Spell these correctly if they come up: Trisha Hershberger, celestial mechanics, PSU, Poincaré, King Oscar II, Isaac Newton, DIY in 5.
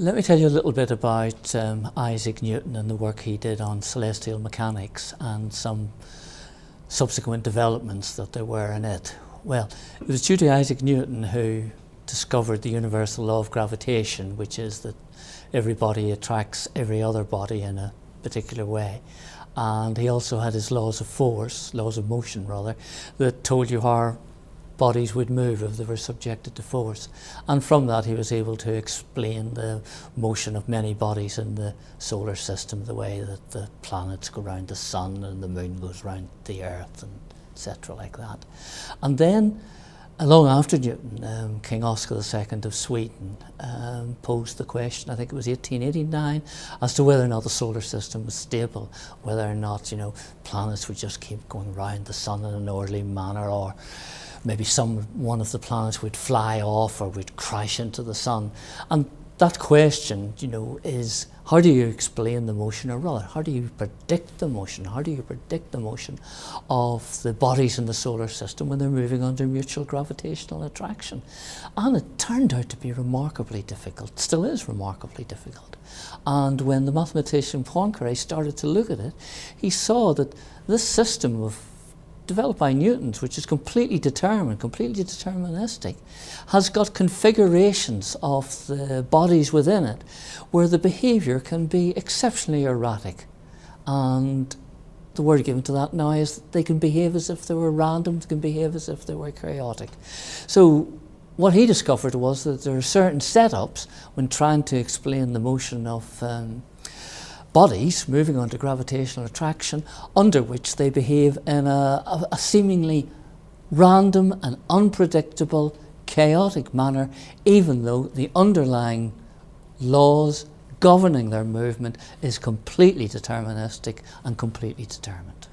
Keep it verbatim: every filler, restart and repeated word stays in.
Let me tell you a little bit about um, Isaac Newton and the work he did on celestial mechanics and some subsequent developments that there were in it. Well, it was due to Isaac Newton who discovered the universal law of gravitation, which is that every body attracts every other body in a particular way. And he also had his laws of force, laws of motion rather, that told you how bodies would move if they were subjected to force. And from that he was able to explain the motion of many bodies in the solar system, the way that the planets go round the sun and the moon goes round the earth, and et cetera like that. And then long after Newton, um, King Oscar the Second of Sweden um, posed the question, I think it was eighteen eighty-nine, as to whether or not the solar system was stable, whether or not, you know, planets would just keep going round the sun in an orderly manner, or maybe some one of the planets would fly off or would crash into the sun. And that question, you know, is how do you explain the motion, or rather, how do you predict the motion? How do you predict the motion of the bodies in the solar system when they're moving under mutual gravitational attraction? And it turned out to be remarkably difficult, still is remarkably difficult. And when the mathematician Poincaré started to look at it, he saw that this system of developed by Newton's, which is completely determined, completely deterministic, has got configurations of the bodies within it where the behaviour can be exceptionally erratic. And the word given to that now is that they can behave as if they were random, they can behave as if they were chaotic. So what he discovered was that there are certain setups when trying to explain the motion of um, bodies moving under gravitational attraction, under which they behave in a, a seemingly random and unpredictable, chaotic manner, even though the underlying laws governing their movement is completely deterministic and completely determined.